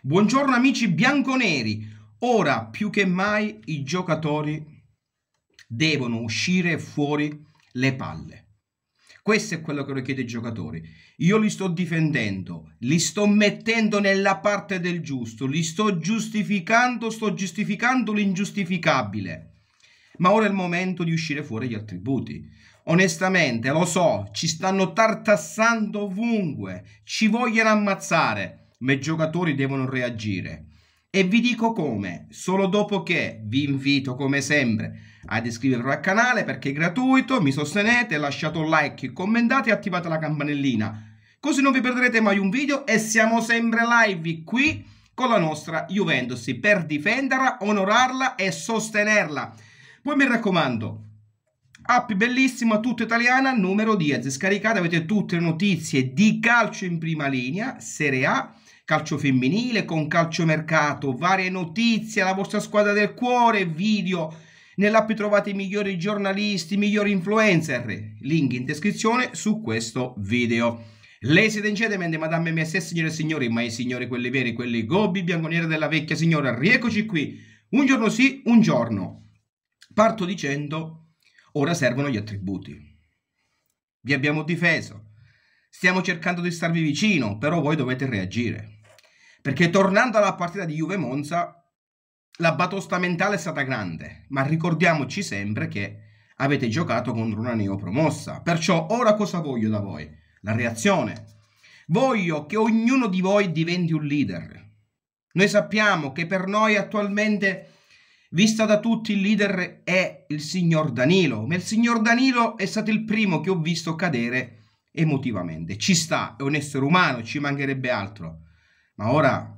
Buongiorno amici bianconeri, ora più che mai i giocatori devono uscire fuori le palle. Questo è quello che richiede i giocatori. Io li sto difendendo, li sto mettendo nella parte del giusto, li sto giustificando l'ingiustificabile. Ma ora è il momento di uscire fuori gli attributi. Onestamente, lo so, ci stanno tartassando ovunque, ci vogliono ammazzare, ma i giocatori devono reagire. E vi dico come, solo dopo che vi invito come sempre ad iscrivervi al canale perché è gratuito, mi sostenete, lasciate un like, commentate e attivate la campanellina. Così non vi perderete mai un video e siamo sempre live qui con la nostra Juventus per difenderla, onorarla e sostenerla. Poi mi raccomando, app bellissima, tutta italiana, numero 10, scaricate, avete tutte le notizie di calcio in prima linea, Serie A, calcio femminile, con calciomercato, varie notizie, la vostra squadra del cuore, video. Nell'app trovate i migliori giornalisti, i migliori influencer, link in descrizione su questo video. Lei siete in cedimento, madame MS, signore e signori, ma i signori quelli veri, quelli gobbi, bianconiere della vecchia signora, rieccoci qui, un giorno sì, un giorno. Parto dicendo, ora servono gli attributi. Vi abbiamo difeso, stiamo cercando di starvi vicino, però voi dovete reagire. Perché tornando alla partita di Juve-Monza, la batosta mentale è stata grande, ma ricordiamoci sempre che avete giocato contro una neopromossa. Perciò ora cosa voglio da voi? La reazione. Voglio che ognuno di voi diventi un leader. Noi sappiamo che per noi attualmente, vista da tutti, il leader è il signor Danilo, ma il signor Danilo è stato il primo che ho visto cadere emotivamente. Ci sta, è un essere umano, ci mancherebbe altro. Ma ora,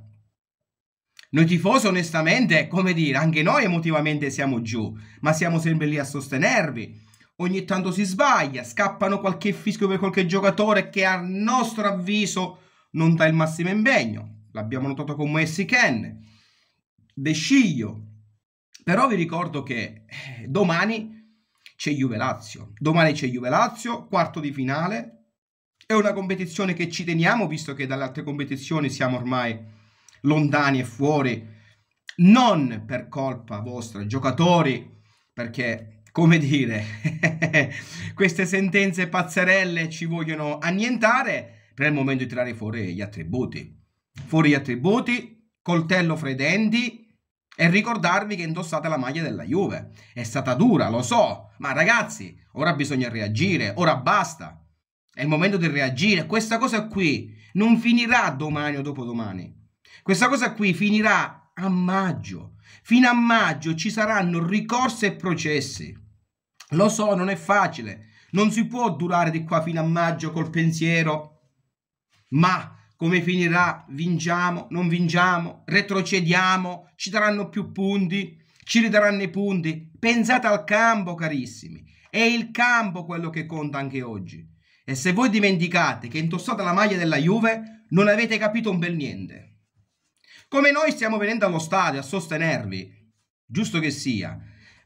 noi tifosi onestamente, come dire, anche noi emotivamente siamo giù, ma siamo sempre lì a sostenervi. Ogni tanto si sbaglia, scappano qualche fischio per qualche giocatore che a nostro avviso non dà il massimo impegno. L'abbiamo notato con Massimiliano, De Sciglio. Però vi ricordo che domani c'è Juve-Lazio. Domani c'è Juve-Lazio, quarto di finale. È una competizione che ci teniamo, visto che dalle altre competizioni siamo ormai lontani e fuori, non per colpa vostra, giocatori, perché, come dire, queste sentenze pazzerelle ci vogliono annientare. Per il momento di tirare fuori gli attributi. Fuori gli attributi, coltello fra i denti, e ricordarvi che indossate la maglia della Juve. È stata dura, lo so, ma ragazzi, ora bisogna reagire, ora basta. È il momento di reagire. Questa cosa qui non finirà domani o dopodomani. Questa cosa qui finirà a maggio. Fino a maggio ci saranno ricorsi e processi. Lo so, non è facile. Non si può durare di qua fino a maggio col pensiero. Ma come finirà? Vinciamo, non vinciamo, retrocediamo, ci daranno più punti, ci ridaranno i punti. Pensate al campo, carissimi. È il campo quello che conta anche oggi. E se voi dimenticate che indossate la maglia della Juve, non avete capito un bel niente. Come noi stiamo venendo allo stadio a sostenervi, giusto che sia,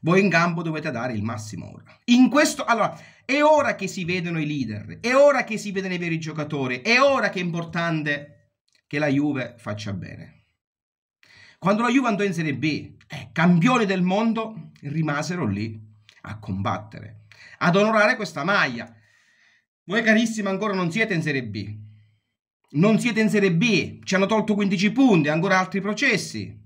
voi in campo dovete dare il massimo ora. In questo, allora, è ora che si vedono i leader, è ora che si vedono i veri giocatori, è ora che è importante che la Juve faccia bene. Quando la Juve andò in Serie B, campioni del mondo rimasero lì a combattere, ad onorare questa maglia. Voi carissimi ancora non siete in Serie B, non siete in Serie B, ci hanno tolto 15 punti, ancora altri processi,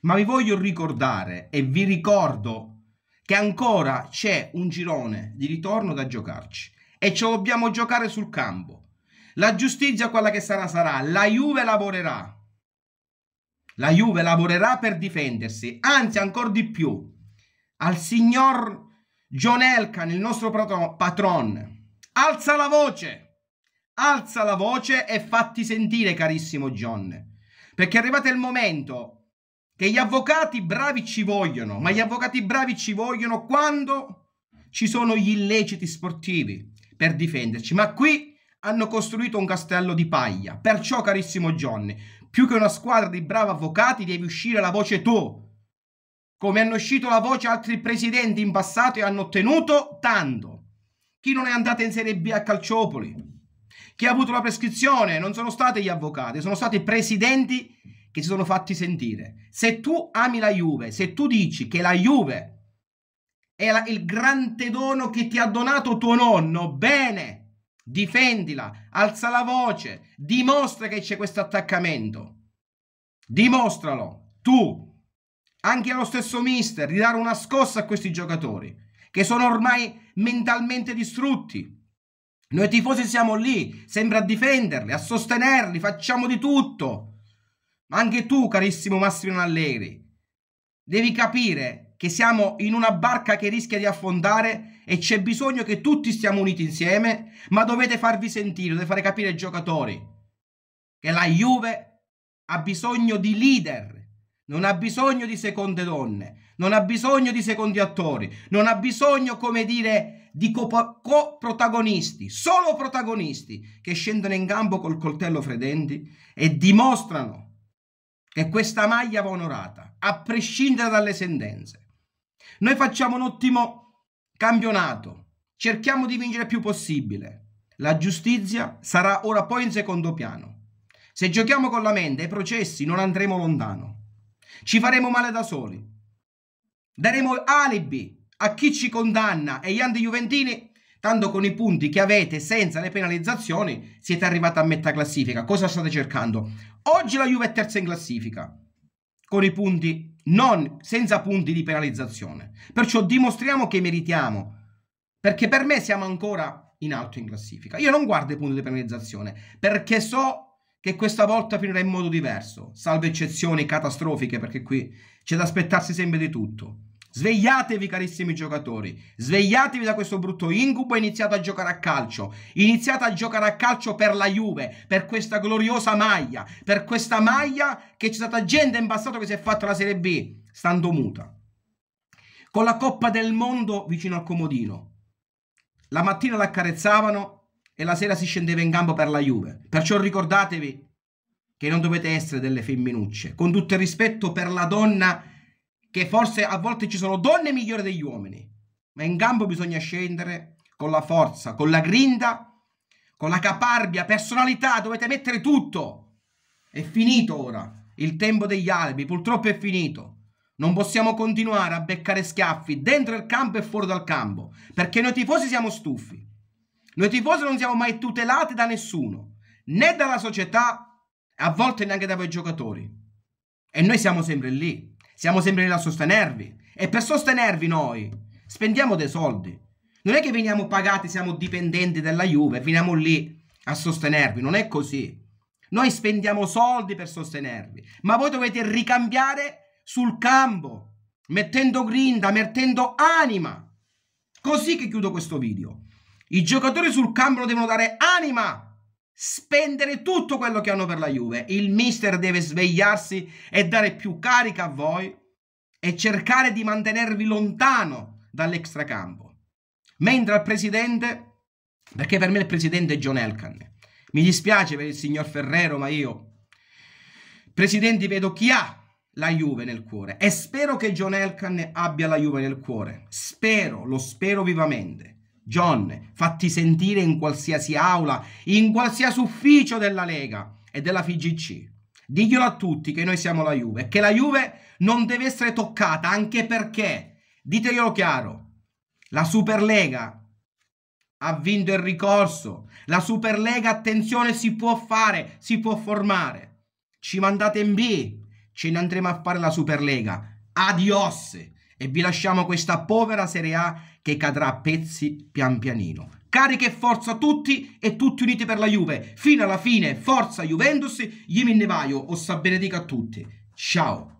ma vi voglio ricordare e vi ricordo che ancora c'è un girone di ritorno da giocarci e ce lo dobbiamo giocare sul campo. La giustizia quella che sarà sarà, la Juve lavorerà per difendersi, anzi ancora di più, al signor John Elkann, il nostro patron. Alza la voce e fatti sentire, carissimo John, perché è arrivato il momento che gli avvocati bravi ci vogliono, ma gli avvocati bravi ci vogliono quando ci sono gli illeciti sportivi per difenderci, ma qui hanno costruito un castello di paglia. Perciò, carissimo John, più che una squadra di bravi avvocati devi uscire la voce tu, come hanno uscito la voce altri presidenti in passato e hanno ottenuto tanto. Chi non è andato in Serie B a Calciopoli, chi ha avuto la prescrizione, non sono stati gli avvocati, sono stati i presidenti che si sono fatti sentire. Se tu ami la Juve, se tu dici che la Juve è il grande dono che ti ha donato tuo nonno, bene, difendila, alza la voce, dimostra che c'è questo attaccamento, dimostralo, tu, anche allo stesso mister, di dare una scossa a questi giocatori che sono ormai mentalmente distrutti. Noi tifosi siamo lì, sempre a difenderli, a sostenerli, facciamo di tutto. Ma anche tu, carissimo Massimiliano Allegri, devi capire che siamo in una barca che rischia di affondare e c'è bisogno che tutti stiamo uniti insieme, ma dovete farvi sentire, dovete fare capire ai giocatori che la Juve ha bisogno di leader, non ha bisogno di seconde donne, non ha bisogno di secondi attori, non ha bisogno, come dire, di co-protagonisti, solo protagonisti che scendono in campo col coltello fra i denti e dimostrano che questa maglia va onorata, a prescindere dalle sentenze. Noi facciamo un ottimo campionato, cerchiamo di vincere il più possibile. La giustizia sarà ora poi in secondo piano. Se giochiamo con la mente ai processi non andremo lontano. Ci faremo male da soli. Daremo alibi a chi ci condanna e gli anti-juventini, tanto con i punti che avete senza le penalizzazioni siete arrivati a metà classifica. Cosa state cercando? Oggi la Juve è terza in classifica con i punti, non senza punti di penalizzazione, perciò dimostriamo che meritiamo, perché per me siamo ancora in alto in classifica. Io non guardo i punti di penalizzazione perché so che questa volta finirà in modo diverso, salvo eccezioni catastrofiche, perché qui c'è da aspettarsi sempre di tutto. Svegliatevi, carissimi giocatori, svegliatevi da questo brutto incubo e iniziate a giocare a calcio. Iniziate a giocare a calcio per la Juve, per questa gloriosa maglia, per questa maglia che c'è stata gente in passato che si è fatta la Serie B stando muta. Con la Coppa del Mondo vicino al comodino. La mattina l'accarezzavano e la sera si scendeva in campo per la Juve. Perciò ricordatevi che non dovete essere delle femminucce, con tutto il rispetto per la donna, che forse a volte ci sono donne migliori degli uomini, ma in campo bisogna scendere con la forza, con la grinta, con la caparbia, personalità, dovete mettere tutto. È finito ora, il tempo degli albi, purtroppo è finito. Non possiamo continuare a beccare schiaffi dentro il campo e fuori dal campo, perché noi tifosi siamo stufi. Noi tifosi non siamo mai tutelati da nessuno, né dalla società, a volte neanche da voi giocatori. E noi siamo sempre lì. Siamo sempre lì a sostenervi. E per sostenervi noi spendiamo dei soldi. Non è che veniamo pagati, siamo dipendenti della Juve e veniamo lì a sostenervi. Non è così. Noi spendiamo soldi per sostenervi. Ma voi dovete ricambiare sul campo, mettendo grinta, mettendo anima. Così che chiudo questo video. I giocatori sul campo devono dare anima, spendere tutto quello che hanno per la Juve. Il mister deve svegliarsi e dare più carica a voi e cercare di mantenervi lontano dall'extracampo, mentre il presidente, perché per me il presidente è John Elkann, mi dispiace per il signor Ferrero, ma io presidenti vedo chi ha la Juve nel cuore e spero che John Elkann abbia la Juve nel cuore, spero, lo spero vivamente. John, fatti sentire in qualsiasi aula, in qualsiasi ufficio della Lega e della FIGC. Diglielo a tutti che noi siamo la Juve e che la Juve non deve essere toccata, anche perché, diteglielo chiaro, la Superlega ha vinto il ricorso. La Superlega, attenzione, si può fare, si può formare. Ci mandate in B, ce ne andremo a fare la Superlega. Adios! E vi lasciamo questa povera Serie A che cadrà a pezzi pian pianino. Carica e forza tutti e tutti uniti per la Juve. Fino alla fine, forza Juventus, io me ne vaio, o sa benedica a tutti. Ciao!